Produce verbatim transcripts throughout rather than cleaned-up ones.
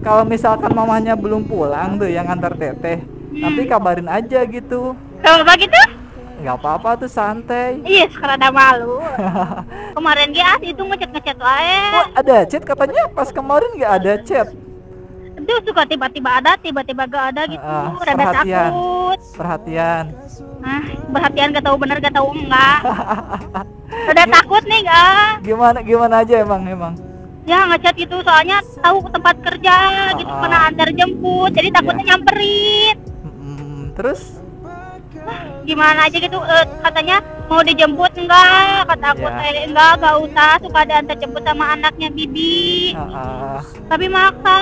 Kalau misalkan mamanya belum pulang tuh yang antar teteh, hmm. nanti kabarin aja gitu. Gak apa-apa gitu? Gak apa-apa tuh, santai. Iya, sekarang ada malu. Kemarin dia itu ngechat-ngechat wae. Wah, ada chat katanya pas kemarin gak ada chat. Itu suka tiba-tiba ada, tiba-tiba gak ada gitu. Uh, Rada perhatian. Takut. Perhatian. Nah, perhatian gak tahu bener, gak tahu enggak. Rada takut nih gak? Gimana gimana aja emang emang? Ya ngechat gitu, soalnya tahu tempat kerja gitu, ah. pernah antar jemput, jadi takutnya ya. nyamperin. Mm-hmm. Terus ah, gimana aja gitu, eh, katanya mau dijemput enggak, kata aku ya. eh, enggak, enggak usah, suka ada antar jemput sama anaknya bibi. Ah. Tapi maksa.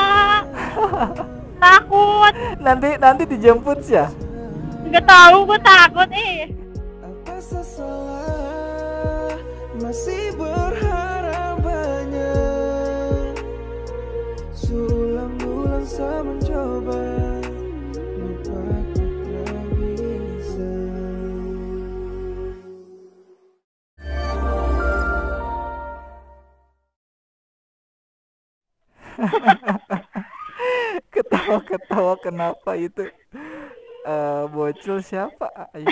Takut. Nanti nanti dijemput ya? Enggak tahu, gue takut eh. Apa sesalah masih berharap banyak. Sulang-ulang saya mencoba lupakan tak bisa. Ketawa-ketawa kenapa itu? Uh, bocil siapa? Ayo.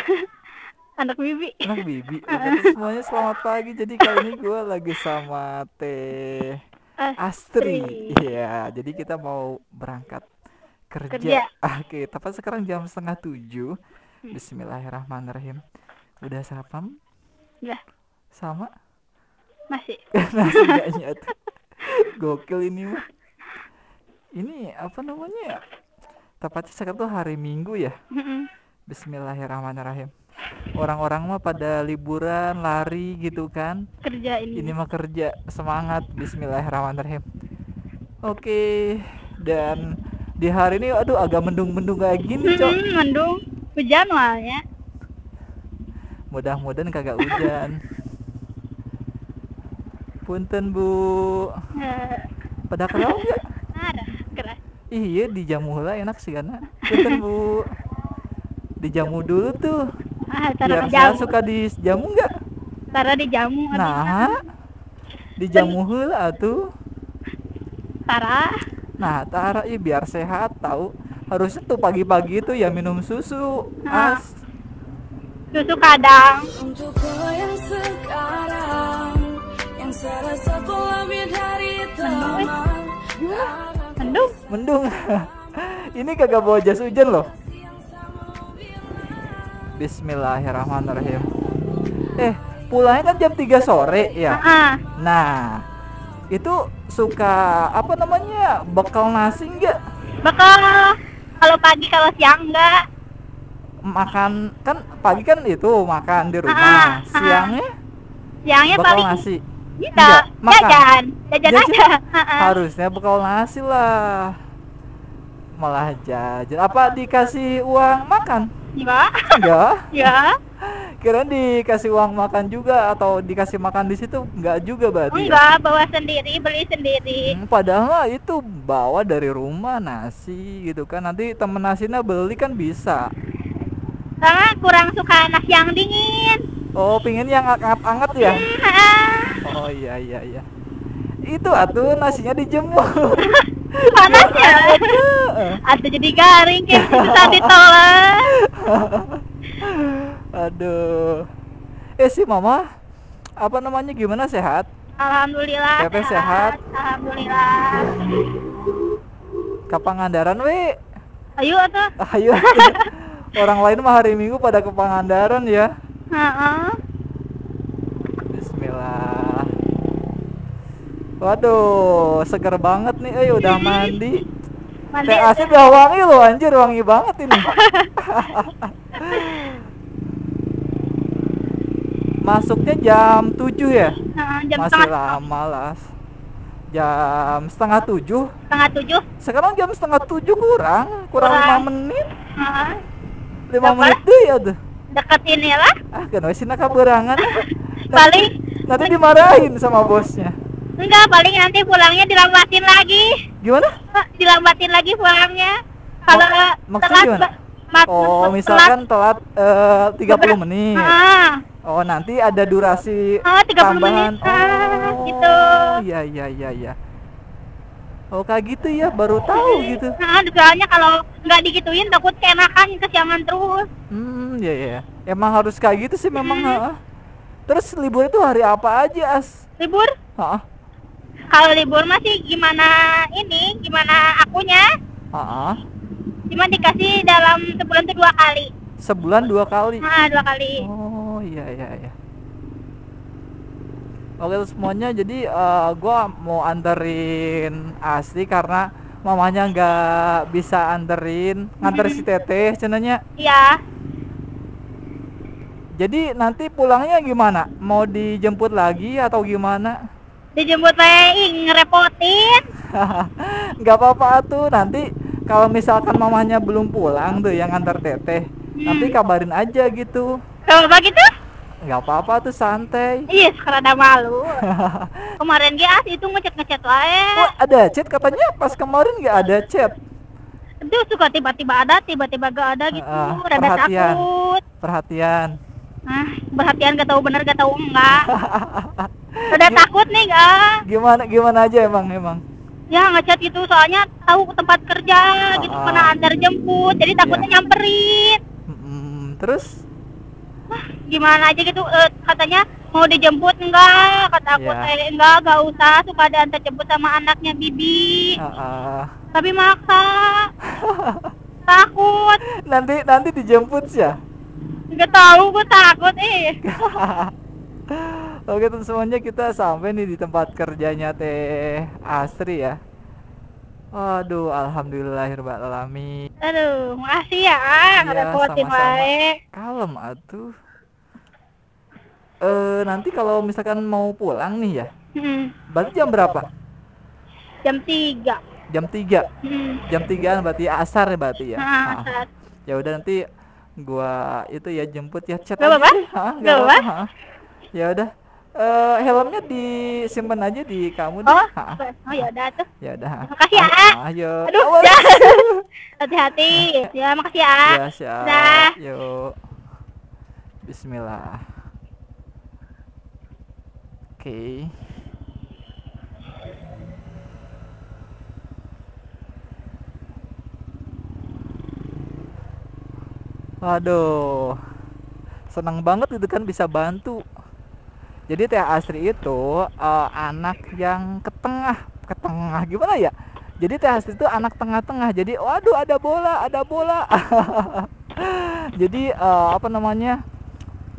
Anak bibi. Anak bibi. Oke, semuanya selamat pagi. Jadi kali ini gue lagi sama teh Astri, iya. Jadi kita mau berangkat kerja. kerja. Oke, tapi sekarang jam setengah tujuh. Bismillahirrahmanirrahim. Udah sarapan? Udah. Sama? Masih. Nasi gak nyata. Gokil ini mah. Ini apa namanya ya? Tepatnya sekarang tuh hari Minggu ya. Bismillahirrahmanirrahim. Orang-orang mah pada liburan, lari gitu kan. Kerja ini. Ini mah kerja, semangat. Bismillahirrahmanirrahim. Oke. Dan di hari ini aduh agak mendung-mendung kayak gini, Cok. Hmm, mendung. Hujan walnya. Mudah-mudahan kagak hujan. Punten, Bu. Pada kerau enggak? Ada, keras. Iya, di jamulah enak sih karena. Punten, Bu. Dijamu dulu tuh. Ah, biar saya suka di jamu nggak? Tara di jamu. Nah, di jamu heula tuh. Tara. Nah, Tara ya biar sehat tahu. Harusnya tuh pagi-pagi tuh ya minum susu. Nah. As. Susu kadang. Untuk kau yang sekarang, yang serasa ku lebih dari teman. Mendung. Mendung. Ini kagak bawa jas hujan loh. Bismillahirrahmanirrahim. Eh, pulangnya kan jam tiga sore ya. Uh-uh. Nah, itu suka apa namanya bekal nasi enggak? Bekal. Kalau pagi, kalau siang enggak. Makan kan pagi kan itu makan di rumah. Uh-uh. Siangnya? Siangnya bekal paling nasi. Gitu. Makan. Jajan, jajan aja. Uh-uh. Harusnya bekal nasi lah. Malah jajan. Apa dikasih uang makan? Enggak. Enggak. Ya. Kirain dikasih uang makan juga atau dikasih makan di situ enggak juga berarti. Enggak, ya? Bawa sendiri, beli sendiri. Hmm, padahal itu bawa dari rumah nasi gitu kan. Nanti temen nasinya beli kan bisa. Karena kurang suka nasi yang dingin. Oh, pingin yang anget-anget ya? Oh iya iya iya. Itu atuh nasinya dijemur. Panas ya? Atau jadi garing kayak bisa ditolak. Aduh. Eh si mama apa namanya gimana, sehat? Alhamdulillah. Teteh sehat. Alhamdulillah. Ke Pangandaran we. Ayo atuh. Ayo. Orang lain mah hari Minggu pada ke Pangandaran ya. Heeh. Bismillah. Waduh, seger banget nih, eh udah mandi. mandi Teh Asih udah wangi loh, anjir wangi banget ini. Masuknya jam tujuh ya? Nah, jam masih lama lah. Jam setengah tujuh. Setengah tujuh. Sekarang jam setengah tujuh kurang, kurang lima menit. Uh-huh. lima Dapa? Menit deh ya tuh. Deket ini lah. Ah, kenapa sih nak kaberangan? Paling. Nanti dimarahin sama bosnya. Enggak, paling nanti pulangnya dilambatin lagi. Gimana? Dilambatin lagi pulangnya. Kalau Ma telat gimana? Oh, misalkan telat, telat uh, tiga puluh menit. Ah. Oh, nanti ada durasi ah, tiga puluh tambahan menit. Oh, gitu. Iya, iya, iya, iya. Oh kayak gitu ya, baru tahu gitu. Nah, soalnya kalau nggak digituin takut kayak makan kesiangan terus. Hmm, ya ya. Emang harus kayak gitu sih memang. Hmm. Terus libur itu hari apa aja, As? Libur? Ha-ha. Kalau libur masih gimana ini, gimana akunya? Ha-ha. Cuma dikasih dalam sebulan tuh dua kali. Sebulan dua kali? Ah, dua kali. Oh iya iya iya. Oke semuanya, jadi uh, gue mau anterin Asli karena mamanya nggak bisa anterin, nganter si Teteh cenanya. Iya. Jadi nanti pulangnya gimana? Mau dijemput lagi atau gimana? Dijemput lagi, ngerepotin. Nggak apa-apa tuh, nanti kalau misalkan mamanya belum pulang tuh yang nganter Teteh, hmm. nanti kabarin aja gitu. Kalau begitu? Nggak apa-apa tuh, santai. Iya, yes, karena malu. Kemarin dia itu ngechat-ngechat wae. Ada chat katanya, pas kemarin nggak ada chat. Itu suka tiba-tiba ada, tiba-tiba nggak ada gitu. Uh, uh, Rada perhatian, takut. Perhatian. Ah, perhatian nggak tahu bener, nggak tahu enggak. Rada takut nih, nggak? Gimana gimana aja emang emang. Ya ngechat gitu, soalnya tahu tempat kerja uh, gitu, uh, pernah antar jemput, jadi takutnya yeah. nyamperin. Mm-mm, terus? Gimana aja gitu, eh, katanya mau dijemput enggak, kata aku yeah. enggak, enggak usah, suka diantar jemput sama anaknya bibi. uh, uh. Tapi maksa. Takut nanti nanti dijemput ya, nggak tahu, gue takut eh. Oke teman semuanya, kita sampai nih di tempat kerjanya Teh Astri ya. Aduh, alhamdulillahirrahmanirrahim. Aduh, makasih ya, ngerepotin baik. Kalem atuh. Eh, nanti kalau misalkan mau pulang nih ya, hmm. berarti jam berapa? Jam tiga. Jam tiga? Hmm. Jam tigaan berarti asar ya berarti ya? Nah, asar. Ya udah nanti gua itu ya jemput ya, chat aja. Gak apa-apa? Gak apa-apa? Ya udah. Uh, helmnya disimpan aja di kamu deh. Oh, oh ya udah tuh. Ya udah. Makasih ya. Ayo. Aduh. Hati-hati. Ya, makasih ya. Ya, siap. Dah. Yuk. Bismillah. Oke. Okay. Waduh. Senang banget itu kan bisa bantu. Jadi Teh Astri itu uh, anak yang ketengah, ketengah gimana ya? Jadi Teh Astri itu anak tengah-tengah. Jadi waduh ada bola, ada bola. Jadi uh, apa namanya?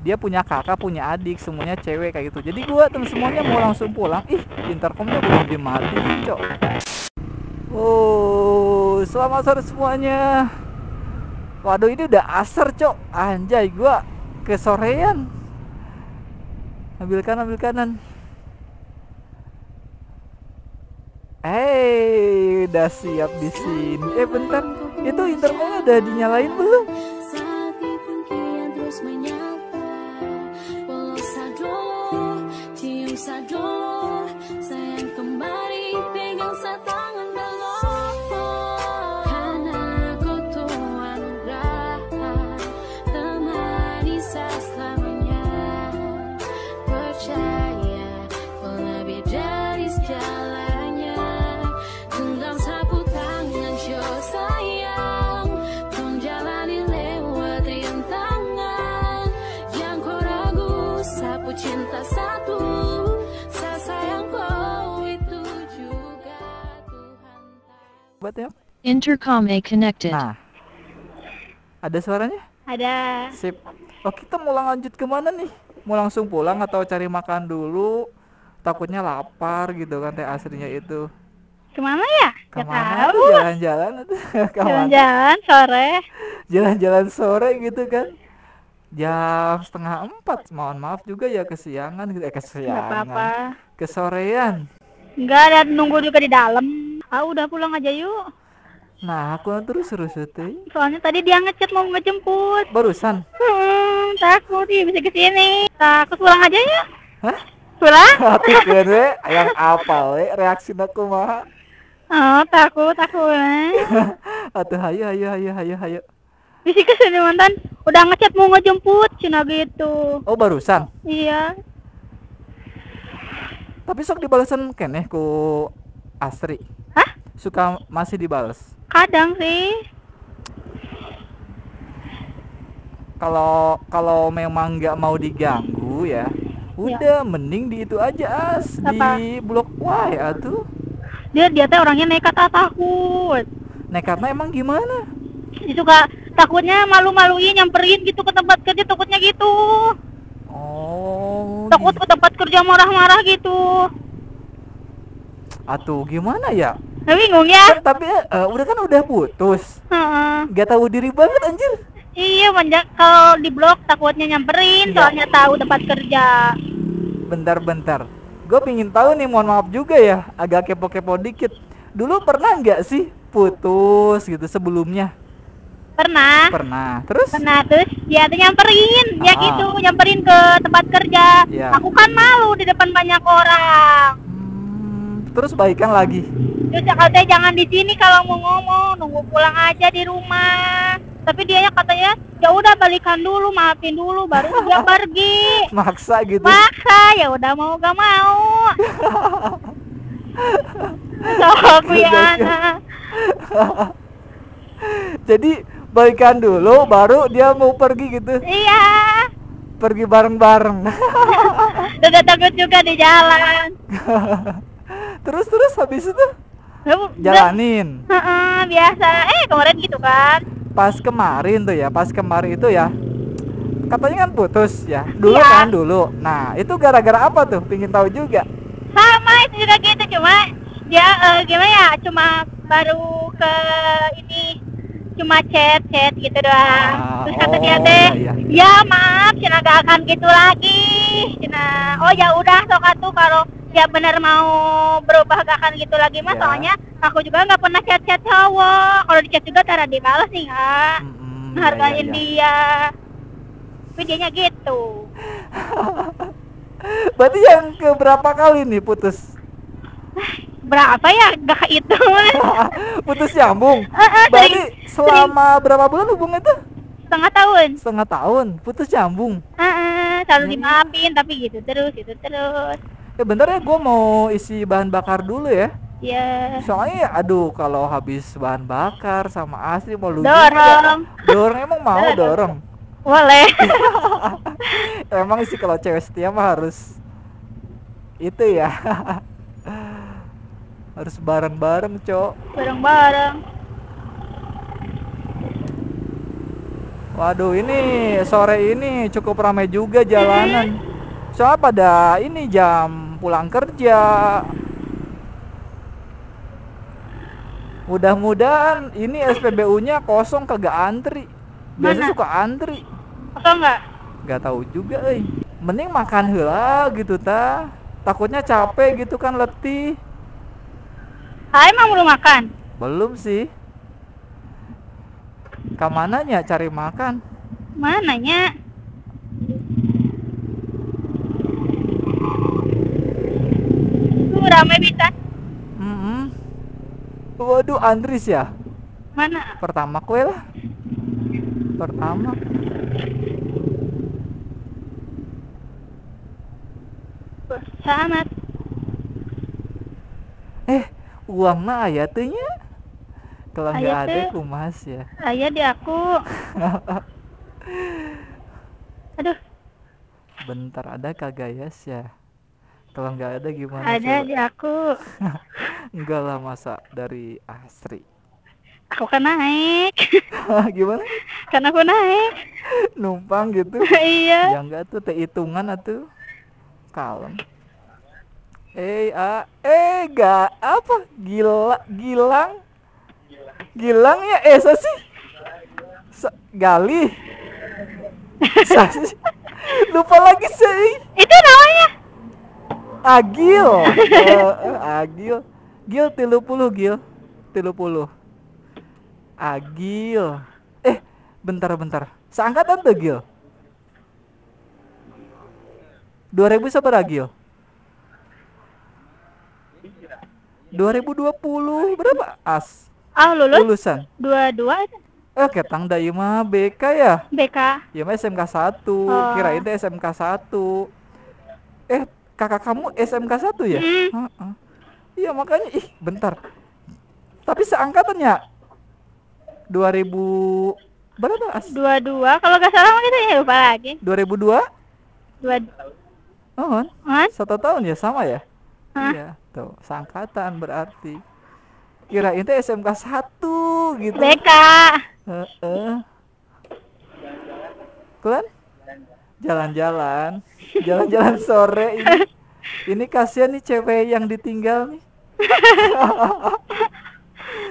Dia punya kakak, punya adik, semuanya cewek kayak gitu. Jadi gua temen semuanya mau langsung pulang. Ih, intercomnya belum dimatiin, Cok. Oh, selamat sore semuanya. Waduh, ini udah asar, Cok. Anjay, gua kesorean. Ambil kanan, ambil kanan. Hey, udah siap di sini. Eh bentar, itu intercomnya udah dinyalain belum? Intercom A connected. Nah, ada suaranya? Ada. Sip. Oh, kita mau lanjut kemana nih? Mau langsung pulang atau cari makan dulu? Takutnya lapar gitu kan Teh Astrinya itu. Kemana ya? Kemana? Jalan-jalan. Jalan-jalan sore. Jalan-jalan sore gitu kan? Jam setengah empat. Mohon maaf juga ya kesiangan gitu. Eh, kesiangan. Gak apa-apa. Kesorean. Enggak, ada nunggu juga di dalam. Ah udah pulang aja yuk. Nah aku terus rusut deh. Soalnya tadi dia ngechat mau ngejemput. Barusan. Hmm, takut dia bisa kesini. Takut pulang aja yuk. Hah? Pulang? Takut gue yang apa le? Reaksi aku mah. Oh takut takut. Atuh ayo ayo ayo ayo ayo. Bisa kesini mantan. Udah ngechat mau ngejemput cina gitu. Oh barusan? Iya. Tapi sok dibalasan keneh ku Astri. Hah? suka masih dibales? Kadang sih. Kalau kalau memang nggak mau diganggu ya, udah ya. Mending di itu aja as apa? Di blok Y atuh. Dia dia teh orangnya nekat ah, takut. Nekatnya emang gimana? Dia suka takutnya malu-maluin, nyamperin gitu ke tempat kerja, takutnya gitu. Oh. Takut gitu. Ke tempat kerja marah-marah gitu. Atuh gimana ya? Nah, bingung ya. Tapi uh, udah kan udah putus. Uh-uh. Gak tahu diri banget anjir. Iya, banyak kalau di blok takutnya nyamperin, iya. Soalnya tahu tempat kerja. Bentar-bentar, gue pingin tahu nih, mohon maaf juga ya, agak kepo-kepo dikit. Dulu pernah nggak sih putus gitu sebelumnya? Pernah. Pernah. Terus? Pernah terus. Ya, dia nyamperin, ah. Ya gitu, nyamperin ke tempat kerja. Iya. Aku kan malu di depan banyak orang. Hmm, terus baikan lagi. Terus katanya jangan di sini kalau mau ngomong, nunggu pulang aja di rumah. Tapi dianya katanya ya udah balikan dulu, maafin dulu baru dia pergi. Maksa gitu. Maksa, ya udah mau gak mau. Aku ya anak. Jadi balikan dulu baru dia mau pergi gitu. Iya. Pergi bareng-bareng. Udah takut juga di jalan. Terus terus habis itu jalanin. Heeh, biasa. Eh, kemarin gitu kan. Pas kemarin tuh ya, pas kemarin itu ya katanya kan putus ya dulu ya. Kan dulu, nah itu gara-gara apa tuh? Pingin tahu juga. Sama itu juga gitu, cuma dia uh, gimana ya, cuma baru ke ini cuma chat chat gitu doang. Ah, terus kata oh, dia teh ya, ya. Ya maaf cina gak akan gitu lagi cina. Oh ya udah sok atuh kalau ya benar mau berubah gak akan gitu lagi mas ya. Soalnya aku juga nggak pernah chat-chat cowok, kalau dicat juga tara dibalas sih nggak, mm-hmm, hargain ya, ya, ya. Dia, tapi dianya gitu. Berarti yang keberapa kali nih putus? Berapa ya, nggak kehitung. Putus nyambung. Uh-uh, berarti sering, selama sering. Berapa bulan hubungan tuh? Setengah tahun. Setengah tahun, putus nyambung. Uh-uh, selalu hmm. dimaafin, tapi gitu terus, gitu terus. Ya bentar ya, gue mau isi bahan bakar dulu ya. Yeah. Soalnya aduh kalau habis bahan bakar sama asli mau lucu dorong ya. Dorong emang mau dorong boleh. Emang sih kalau cewek setia mah harus itu ya. Harus bareng-bareng cok, bareng-bareng. Waduh ini sore ini cukup ramai juga jalanan soalnya pada ini jam pulang kerja. Mudah-mudahan ini S P B U-nya kosong kagak antri. Biasanya suka antri. Kosong nggak? Nggak tahu juga, eh. Mending makan heula gitu ta. Takutnya capek gitu kan letih. Hai, emang belum makan? Belum sih. Kamananya cari makan? Mananya? Tuh ramai bisa. Waduh, Andris ya? Mana? Pertama kue lah. Pertama. Bersama. Eh, uangnya aya teh nya? Kalau nggak ada kumas ya. Aya di aku. Aduh. Bentar ada kagak ya sih? Kalau nggak ada gimana? Ada coba? Di aku. Enggak lah masa dari Astri. Aku kan naik. Gimana? Karena aku naik. Numpang gitu. Iya. Ya enggak tuh teh hitungan atuh. Kalem. Eh a eh enggak apa? Gila Gilang. Gilang ya eh sasi. Sa, Gali. Sasi. Lupa lagi sih. Itu namanya. Agil, uh, Agil, Gil tilu puluh, Gil tilu puluh, Agil. Eh, bentar-bentar, seangkatan tuh Gil. Dua ribu seberapa Gil? Dua ribu dua puluh berapa as? Ah lulus? Lulusan? Dua dua. Eh, ketang dari mah B K ya? B K. Ya mah S M K satu, oh. Kirain deh S M K satu. Eh. Kakak kamu S M K satu ya? Iya mm. Makanya ih bentar. Tapi seangkatannya dua ribu berapa? dua puluh dua kalau gak salah kita ya lupa lagi. dua ribu dua? dua ribu dua. Oh, kan? Satu tahun ya sama ya? Hah? Iya, tuh seangkatan berarti. Kirain teh S M K satu gitu. B K. Heeh. Kulan? Jalan-jalan. Jalan-jalan sore ini. Ini kasihan nih cewek yang ditinggal nih.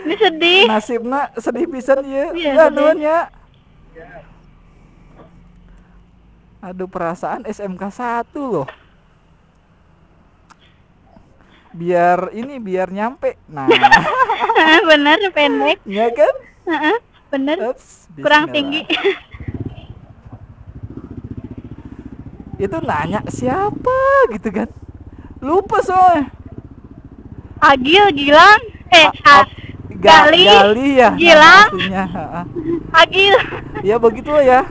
Ini sedih. Nasibnya sedih pisan ya. Iya, aduhnya. Aduh perasaan S M K satu loh. Biar ini biar nyampe. Nah. Bener pendek. Iya kan? Heeh, bener. Ups, kurang tinggi. Itu nanya siapa gitu kan, lupa soalnya. Agil, Gilang, eh A A Gali, Gali ya, Gilang, nah, Agil ya, begitu ya,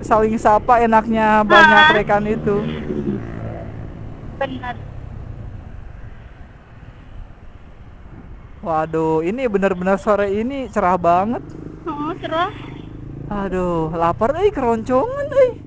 saling sapa enaknya banyak ha. Rekan itu benar. Waduh, ini benar-benar sore ini cerah banget. Oh cerah, aduh lapar eh keroncongan eh